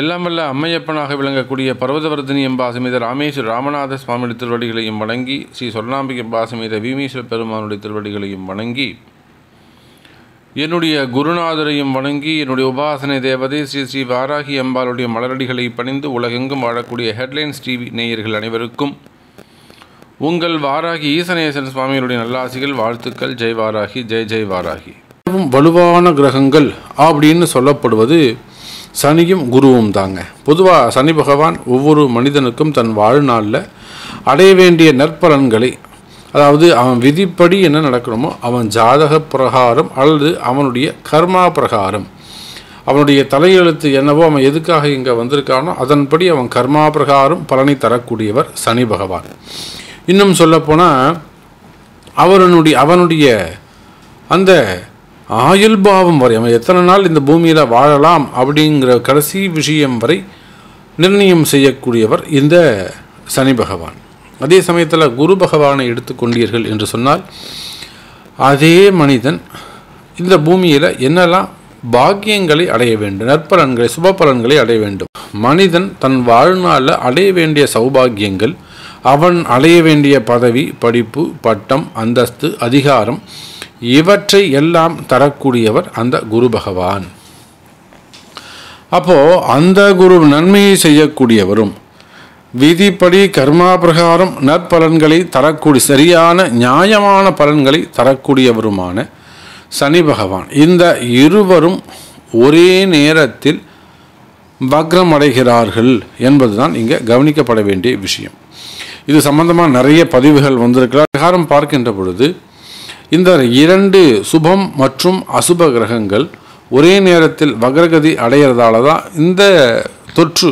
எல்லாமல்ல அம்மையப்பனாக விளங்கக்கூடிய பர்வதவர்தினி எம்பாசமேத ராமேஸ்வர ராமநாத சுவாமியுடைய திருவடிகளையும் வணங்கி, ஸ்ரீ சொல்லாம்பிகை எம்பாசமேத வீமேஸ்வர பெருமானுடைய திருவடிகளையும் வணங்கி, என்னுடைய குருநாதரையும் வணங்கி, என்னுடைய உபாசனை தேவதை ஸ்ரீ ஸ்ரீ வாராகி அம்பாளுடைய மலரடிகளை பணிந்து, உலகெங்கும் வாழக்கூடிய ஹெட்லைன்ஸ் டிவி நேயர்கள் அனைவருக்கும் உங்கள் வாராகி ஈசனேசன் சுவாமியுடைய நல்லாசிகள், வாழ்த்துக்கள். ஜெய் வாராகி, ஜெய் ஜெய் வாராகி. வலுவான கிரகங்கள் அப்படின்னு சொல்லப்படுவது சனியும் குருவும் தாங்க. பொதுவாக சனி பகவான் ஒவ்வொரு மனிதனுக்கும் தன் வாழ்நாளில் அடைய வேண்டிய நற்பலன்களை, அதாவது அவன் விதிப்படி என்ன நடக்கணுமோ அவன் ஜாதக பிரகாரம் அல்லது அவனுடைய கர்மா பிரகாரம், அவனுடைய தலையெழுத்து என்னவோ, அவன் எதுக்காக இங்கே வந்திருக்கானோ அதன்படி அவன் கர்மா பிரகாரம் பலனை தரக்கூடியவர் சனி பகவான். இன்னும் சொல்லப்போனால் அவனுடைய அந்த ஆயுள்பாவம் வரை, அவன் எத்தனை நாள் இந்த பூமியில் வாழலாம் அப்படிங்கிற கடைசி விஷயம் வரை நிர்ணயம் செய்யக்கூடியவர் இந்த சனி பகவான். அதே சமயத்தில் குரு பகவானை எடுத்துக்கொண்டீர்கள் என்று சொன்னால், அதே மனிதன் இந்த பூமியில் என்னெல்லாம் பாக்கியங்களை அடைய வேண்டும், நற்பலன்களை, சுப பலன்களை அடைய வேண்டும், மனிதன் தன் வாழ்நாளில் அடைய வேண்டிய சௌபாகியங்கள், அவன் அடைய வேண்டிய பதவி, படிப்பு, பட்டம், அந்தஸ்து, அதிகாரம், இவற்றை எல்லாம் தரக்கூடியவர் அந்த குரு பகவான். அப்போது அந்த குரு நன்மையை செய்யக்கூடியவரும், விதிப்படி கர்மா பிரகாரம் நற்பலன்களை தரக்கூடிய, சரியான நியாயமான பலன்களை தரக்கூடியவருமான சனி பகவான், இந்த இருவரும் ஒரே நேரத்தில் வக்ரம் அடைகிறார்கள் என்பதுதான் இங்கே கவனிக்கப்பட வேண்டிய விஷயம். இது சம்பந்தமாக நிறைய பதிவுகள் வந்திருக்கிறார். பிரகாரம் பார்க்கின்ற பொழுது இந்த இரண்டு சுபம் மற்றும் அசுப கிரகங்கள் ஒரே நேரத்தில் வக்ரகதி அடைகிறதால தான் இந்த தொற்று,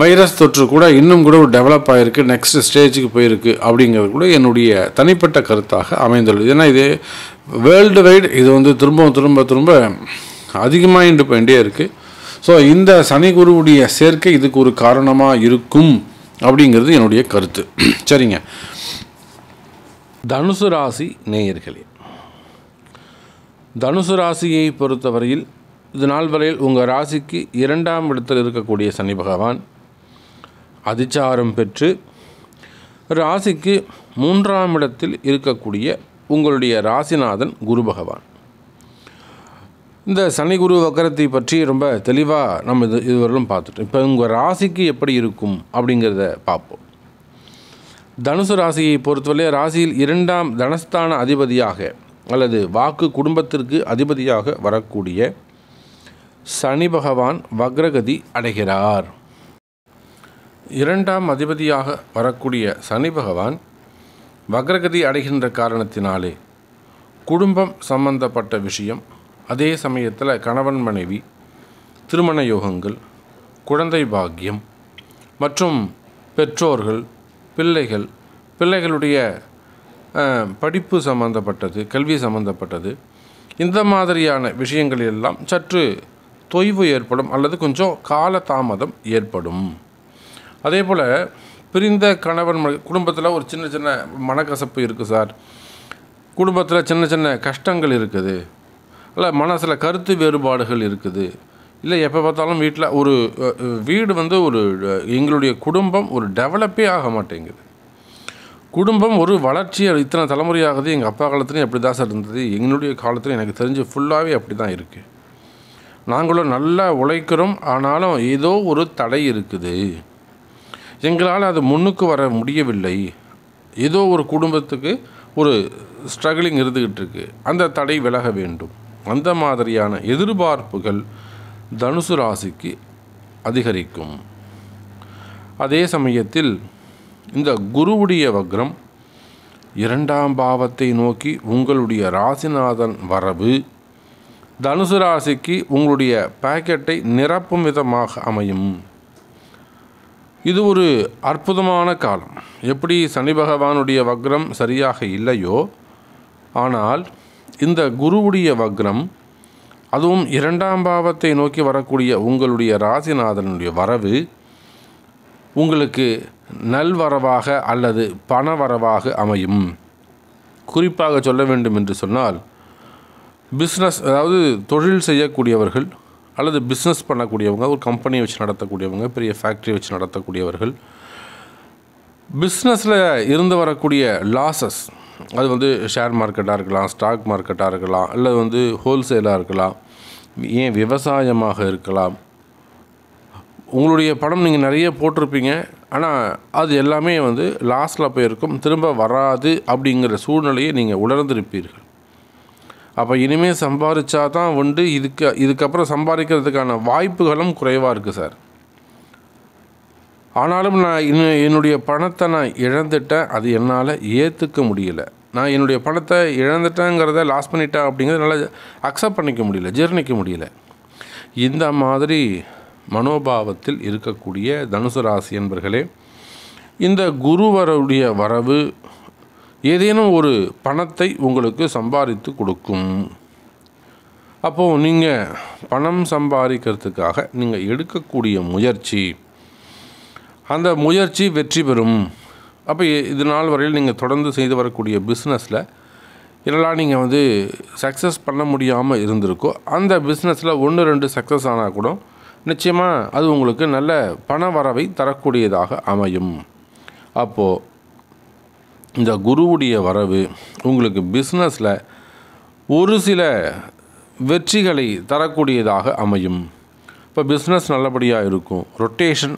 வைரஸ் தொற்று கூட இன்னும் கூட டெவலப் ஆகிருக்கு, நெக்ஸ்ட் ஸ்டேஜுக்கு போயிருக்கு அப்படிங்கிறது கூட என்னுடைய தனிப்பட்ட கருத்தாக அமைந்துள்ளது. ஏன்னா இது வேர்ல்டு வைடு, இது வந்து திரும்ப திரும்ப திரும்ப அதிகமாகிட்டு போயிட்டே இருக்குது. ஸோ இந்த சனி குருவுடைய சேர்க்கை இதுக்கு ஒரு காரணமாக இருக்கும் அப்படிங்கிறது என்னுடைய கருத்து. சரிங்க, தனுசு ராசி நேயர்களே, தனுசு ராசியை பொறுத்தவரையில் இது நாள் வரையில் உங்கள் ராசிக்கு 2ஆம் இடத்தில் இருக்கக்கூடிய சனி பகவான் அதிச்சாரம் பெற்று ராசிக்கு 3ஆம் இடத்தில் இருக்கக்கூடிய உங்களுடைய ராசிநாதன் குரு பகவான். இந்த சனி குரு வக்கரத்தை பற்றி ரொம்ப தெளிவாக நம்ம இதுவரையிலும் பார்த்துட்டோம். இப்போ உங்கள் ராசிக்கு எப்படி இருக்கும் அப்படிங்கிறத பார்ப்போம். தனுசு ராசியை பொறுத்தவரை ராசியில் 2ஆம் தனஸ்தான அதிபதியாக அல்லது வாக்கு குடும்பத்திற்கு அதிபதியாக வரக்கூடிய சனி பகவான் வக்ரகதி அடைகிறார். 2ஆம் அதிபதியாக வரக்கூடிய சனி பகவான் வக்ரகதி அடைகின்ற காரணத்தினாலே குடும்பம் சம்பந்தப்பட்ட விஷயம், அதே சமயத்தில் கணவன் மனைவி, திருமண யோகங்கள், குழந்தை பாக்கியம் மற்றும் பெற்றோர்கள், பிள்ளைகளுடைய படிப்பு சம்பந்தப்பட்டது, கல்வி சம்பந்தப்பட்டது, இந்த மாதிரியான விஷயங்கள் எல்லாம் சற்று தொய்வு ஏற்படும் அல்லது கொஞ்சம் காலதாமதம் ஏற்படும். அதே போல் பிரிந்த கணவன் குடும்பத்தில் ஒரு சின்ன சின்ன மனக்கசப்பு இருக்குது சார், குடும்பத்தில் சின்ன சின்ன கஷ்டங்கள் இருக்குது, இல்லை மனசில் கருத்து வேறுபாடுகள் இருக்குது, இல்லை எப்போ பார்த்தாலும் வீட்டில் ஒரு வீடு வந்து ஒரு எங்களுடைய குடும்பம் ஒரு டெவலப்பே ஆக மாட்டேங்குது, குடும்பம் ஒரு வளர்ச்சி இத்தனை தலைமுறையாகுது, எங்கள் அப்பா காலத்துலேயும் அப்படி தான் சார் இருந்தது, எங்களுடைய காலத்துலையும் எனக்கு தெரிஞ்சு ஃபுல்லாகவே அப்படி தான் இருக்குது, நாங்களும் நல்லா உழைக்கிறோம், ஆனாலும் ஏதோ ஒரு தடை இருக்குது, எங்களால் அது முன்னுக்கு வர முடியவில்லை, ஏதோ ஒரு குடும்பத்துக்கு ஒரு ஸ்ட்ரகிளிங் இருந்துக்கிட்டு இருக்குது, அந்த தடை விலக வேண்டும், அந்த மாதிரியான எதிர்பார்ப்புகள் தனுசு ராசிக்கு அதிகரிக்கும். அதே சமயத்தில் இந்த குருவுடைய வக்ரம் 2ஆம் பாவத்தை நோக்கி உங்களுடைய ராசிநாதன் வரவு தனுசு ராசிக்கு உங்களுடைய பாக்கெட்டை நிரப்பும் விதமாக அமையும். இது ஒரு அற்புதமான காலம். எப்படி சனி பகவானுடைய வக்ரம் சரியாக இல்லையோ, ஆனால் இந்த குருவுடைய வக்ரம், அதுவும் 2ஆம் பாவத்தை நோக்கி வரக்கூடிய உங்களுடைய ராசிநாதனுடைய வரவு உங்களுக்கு நல்வரவாக அல்லது பணவரவாக அமையும். குறிப்பாக சொல்ல வேண்டும் என்று சொன்னால், பிஸ்னஸ், அதாவது தொழில் செய்யக்கூடியவர்கள், அல்லது பிஸ்னஸ் பண்ணக்கூடியவங்க, ஒரு கம்பெனி வச்சு நடத்தக்கூடியவங்க, பெரிய ஃபேக்ட்ரி வச்சு நடத்தக்கூடியவர்கள், பிஸ்னஸில் இருந்து வரக்கூடிய லாஸஸ், அது வந்து ஷேர் மார்க்கெட்டாக இருக்கலாம், ஸ்டாக் மார்க்கெட்டாக இருக்கலாம், அல்லது வந்து ஹோல்சேலாக இருக்கலாம், ஏன் விவசாயமாக இருக்கலாம். உங்களுடைய பணம் நீங்கள் நிறைய போட்டிருப்பீங்க, ஆனால் அது எல்லாமே வந்து லாஸில் போயிருக்கும், திரும்ப வராது. அப்படிங்கிற சூழ்நிலையை நீங்கள் உணர்ந்திருப்பீர்கள். அப்போ இனிமேல் சம்பாதிச்சா தான் உண்டு, இதுக்கப்புறம் சம்பாதிக்கிறதுக்கான வாய்ப்புகளும் குறைவாக இருக்குது சார். ஆனாலும் நான் என்னுடைய பணத்தை நான் இழந்துட்டேன், அது என்னால் ஏற்றுக்க முடியல. நான் என்னுடைய பணத்தை இழந்துட்டேங்கிறத, லாஸ் பண்ணிட்டேன் அப்படிங்கிறத என்னால் அக்செப்ட் பண்ணிக்க முடியல, ஜீர்ணிக்க முடியல. இந்த மாதிரி மனோபாவத்தில் இருக்கக்கூடிய தனுசு ராசி என்பர்களே, இந்த குருவருடைய வரவு ஏதேனும் ஒரு பணத்தை உங்களுக்கு சம்பாதித்து கொடுக்கும். அப்போது நீங்கள் பணம் சம்பாதிக்கிறதுக்காக நீங்கள் எடுக்கக்கூடிய முயற்சி, அந்த முயற்சி வெற்றி பெறும். அப்போ இது நாள் வரையில் நீங்கள் தொடர்ந்து செய்து வரக்கூடிய பிஸ்னஸில் இதெல்லாம் நீங்கள் வந்து சக்ஸஸ் பண்ண முடியாமல் இருந்திருக்கோ, அந்த பிஸ்னஸில் 1-2 சக்ஸஸ் ஆனால் கூட நிச்சயமாக அது உங்களுக்கு நல்ல பண வரவை தரக்கூடியதாக அமையும். அப்போது இந்த குருவுடைய வரவு உங்களுக்கு பிஸ்னஸில் ஒரு சில வெற்றிகளை தரக்கூடியதாக அமையும். இப்போ பிஸ்னஸ் நல்லபடியாக இருக்கும், ரொட்டேஷன்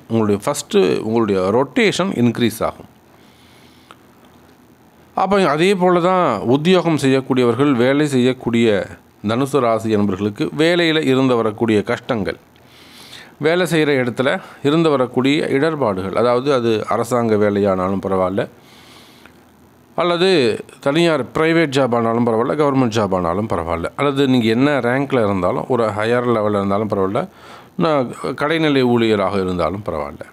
உங்களுடைய ரொட்டேஷன் இன்க்ரீஸ் ஆகும். அப்போ அதே போல் தான் உத்தியோகம் செய்யக்கூடியவர்கள், வேலை செய்யக்கூடிய தனுசு ராசி என்பவர்களுக்கு வேலையில் இருந்து வரக்கூடிய கஷ்டங்கள், வேலை செய்கிற இடத்துல இருந்து வரக்கூடிய இடர்பாடுகள், அதாவது அது அரசாங்க வேலையானாலும் பரவாயில்ல, அல்லது தனியார் ப்ரைவேட் ஜாப் ஆனாலும் பரவாயில்ல, கவர்மெண்ட் ஜாப் ஆனாலும் பரவாயில்ல, அல்லது நீங்கள் என்ன ரேங்க்கில் இருந்தாலும், ஒரு ஹையர் லெவலில் இருந்தாலும் பரவாயில்ல, நான் கடைநிலை ஊழியராக இருந்தாலும் பரவாயில்ல.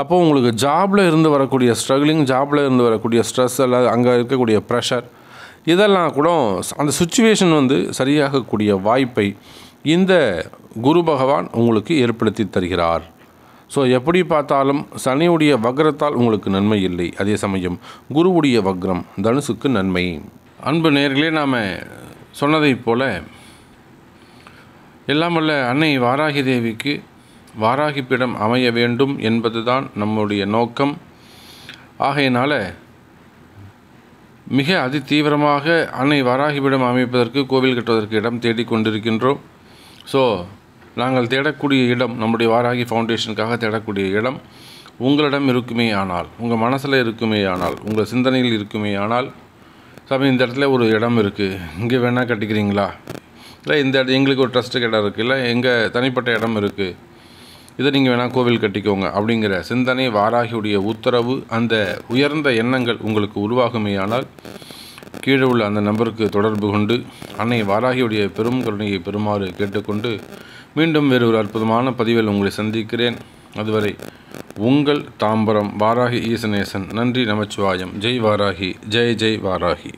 அப்போது உங்களுக்கு ஜாபில் இருந்து வரக்கூடிய ஸ்ட்ரகிளிங், ஜாபில் இருந்து வரக்கூடிய ஸ்ட்ரெஸ், அல்லது அங்கே இருக்கக்கூடிய ப்ரெஷர், இதெல்லாம் கூட அந்த சுச்சுவேஷன் வந்து சரியாகக்கூடிய வாய்ப்பை இந்த குரு பகவான் உங்களுக்கு ஏற்படுத்தி தருகிறார். ஸோ எப்படி பார்த்தாலும் சனியுடைய வக்ரத்தால் உங்களுக்கு நன்மை இல்லை, அதே சமயம் குருவுடைய வக்ரம் தனுசுக்கு நன்மை. அன்பு நேயர்களே, நாம் சொன்னதை போல் எல்லாம் வல்ல அன்னை வாராகி தேவிக்கு வாராகி பீடம் அமைய வேண்டும் என்பது தான் நம்முடைய நோக்கம். ஆகையினால் மிக அதி தீவிரமாக அன்னை வாராகி பீடம் அமைப்பதற்கு, கோவில் கட்டுவதற்கு இடம் தேடிக்கொண்டிருக்கின்றோம். ஸோ நாங்கள் தேடக்கூடிய இடம், நம்முடைய வாராகி ஃபவுண்டேஷனுக்காக தேடக்கூடிய இடம் உங்களிடம் இருக்குமே ஆனால், உங்கள் மனசில் இருக்குமே ஆனால், உங்கள் சிந்தனையில் இருக்குமே ஆனால், சாமி இந்த இடத்துல ஒரு இடம் இருக்குது, இங்கே வேணால் கட்டிக்கிறீங்களா, இல்லை இந்த இடத்துல எங்களுக்கு ஒரு ட்ரஸ்ட்டுக்கு இடம் இருக்குது, இல்லை எங்கள் தனிப்பட்ட இடம் இருக்குது, இதை நீங்கள் வேணால் கோவில் கட்டிக்கோங்க அப்படிங்கிற சிந்தனை, வாராகியுடைய உத்தரவு, அந்த உயர்ந்த எண்ணங்கள் உங்களுக்கு உருவாகுமே ஆனால், கீழே உள்ள அந்த நம்பருக்கு தொடர்பு கொண்டு அன்னை வாராகியுடைய பெரும் கருணையை பெறுமாறு கேட்டுக்கொண்டு மீண்டும் வேறு ஒரு அற்புதமான பதிவில் உங்களை சந்திக்கிறேன். அதுவரை உங்கள் தாம்பரம் வாராகி ஈசநேசன். நன்றி. நமச்சிவாயம். ஜெய் வாராகி, ஜெய் ஜெய் வாராகி.